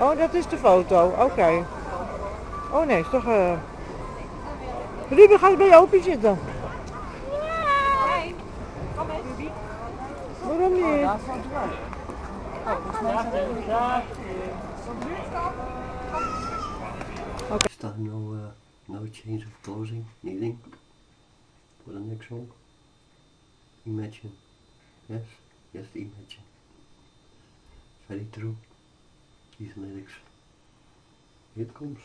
Oh, dat is de foto. Oké. Okay. Oh nee, is toch... Ruben, ga eens bij je opie zitten. Nee. Kom mee, Ruben. Waarom niet? Okay. Is daar no change of closing? Nothing? For the next song? Imagine. Yes? Yes, imagine. Very true. These lyrics. Here it comes.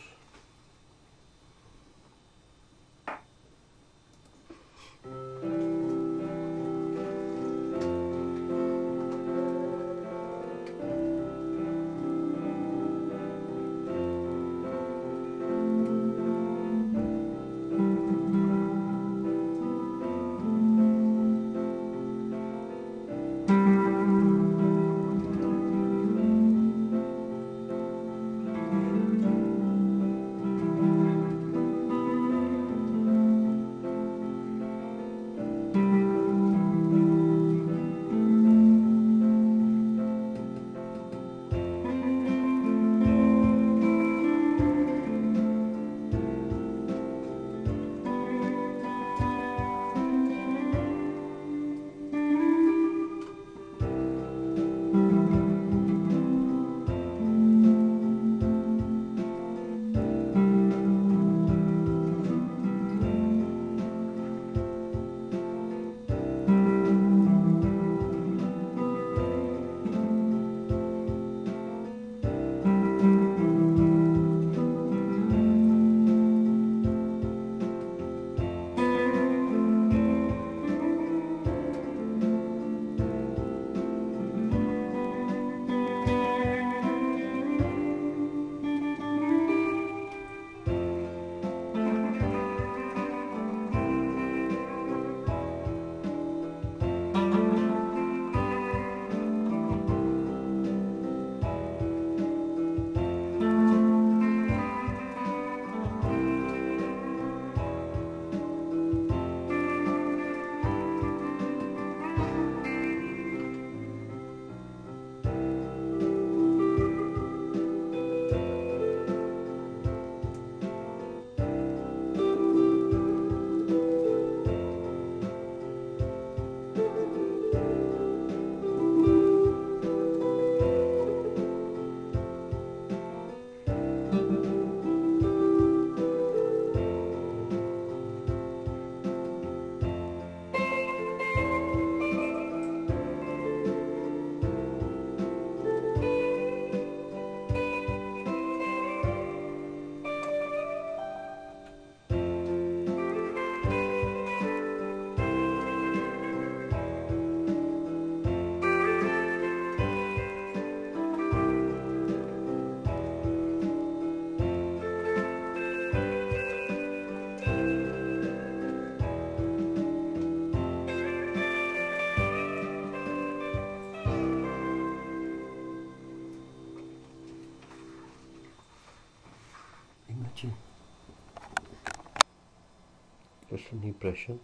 Just an impression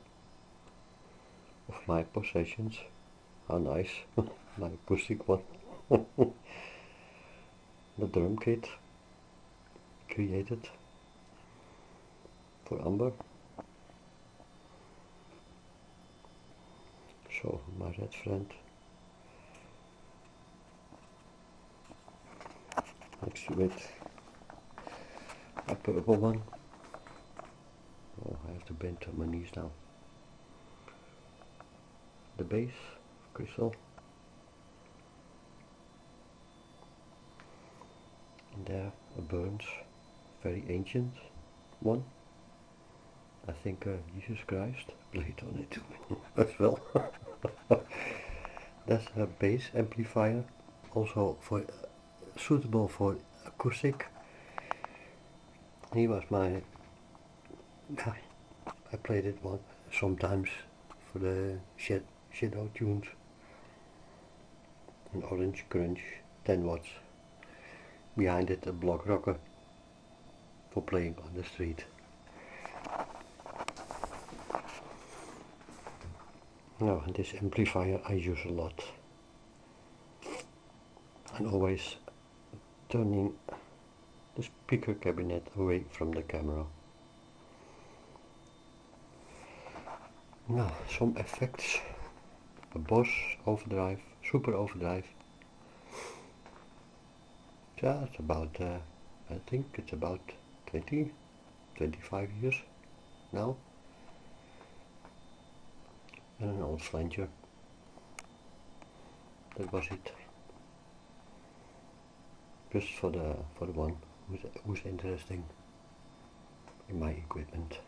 of my possessions. How nice, my acoustic one. The drum kit created for Amber. So my red friend next to it, a purple one. Oh, I have to bend to my knees now. The bass, crystal. And there, a Burns, very ancient one. I think Jesus Christ played on it as well. That's a bass amplifier, also suitable for acoustic. He was my... I played it one sometimes for the shadow tunes. An orange crunch, 10 watts. Behind it a block rocker for playing on the street. Now this amplifier I use a lot. And always turning the speaker cabinet away from the camera. Now some effects, a Boss Overdrive, Super Overdrive. Yeah, it's about, I think it's about 20-25 years now, and an old flanger. That was it, just for the one who's interested in my equipment.